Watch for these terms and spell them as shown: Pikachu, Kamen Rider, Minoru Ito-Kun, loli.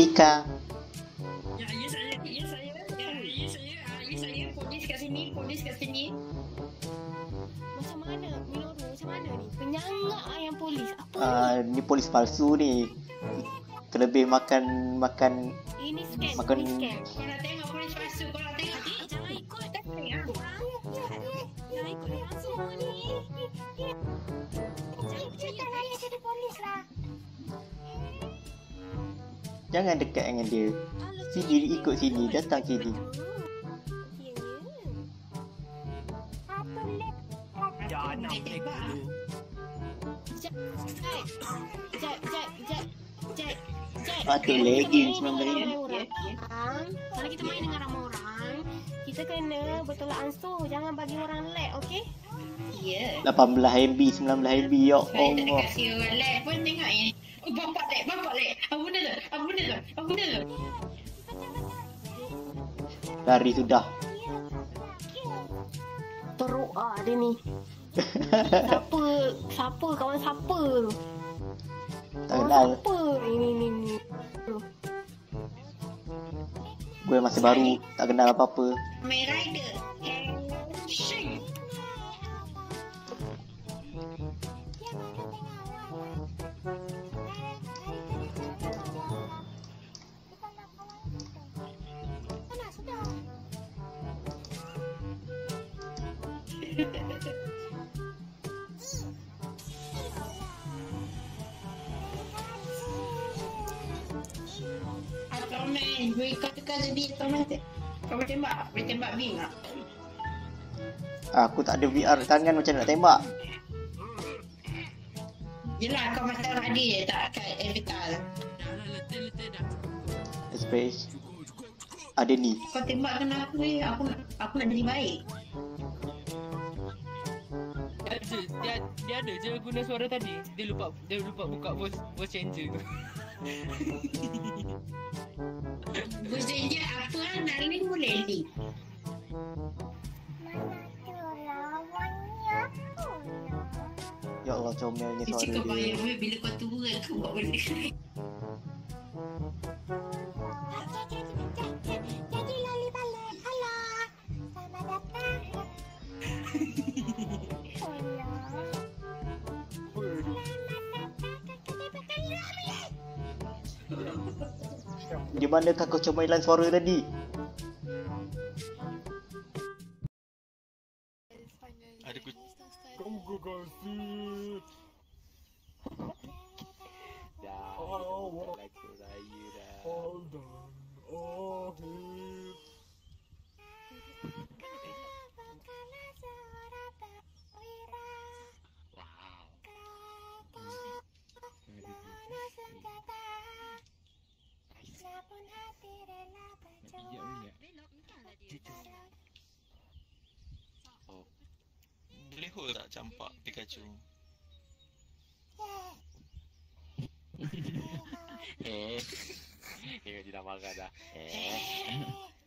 Tika. Ya, saya. Polis kat sini, Macam mana Minoru? Macam mana ni? Penyangak ah yang polis. Apa ni? Ni polis palsu ni. Terlebih makan ini scan. Kau nak tengok polis palsu, kau nak tengok ni? Jangan ikut tak payah. Jangan ikut yang semua ni. Cerita lagi jadi polis lah. Jangan dekat dengan dia. Sini ikut sini, datang sini. Ya, nak lepak dulu. Jat. Pakai leggings memang ni. Kalau kita main dengan ramai orang, kita kena bertolak ansur. Jangan bagi orang lag, okey? Ya. 18MB, 19MB. Ya Allah. Kasih orang lag pun tengok ya. Bapak lek. Aku benda tu. Lari sudah. Teruk ah dia ni. Siapa kawan siapa tu? Tak kenal. Siapa ini. Gue masih baru, tak kenal apa-apa. Kamen Rider. Shing. Atomen, boleh katakan jadi atomen tak? Kau boleh tembak V tak? Aku tak ada VR tangan, macam nak tembak. Yelah, kau macam tadi je tak kat Avatar. Letih dah. Space. Ada ni. Kau tembak kena aku ni, aku nak jadi baik. Dia ada je guna suara tadi. Dia lupa buka voice changer tu. Voice changer apa Darlene boleh ni? Ya Allah, comelnya suara dia. Kau bayar gue bila kau tua aku buat benda ni. Jadi loli balik. Hello. Selamat datang. Di manakah kau cemailan suara tadi? Ada ku... Kamu kasih... Dah, aku laku raya dah. All done, all hit. Oh. Boleh hold tak campak Pikachu? Dia dah marah dah.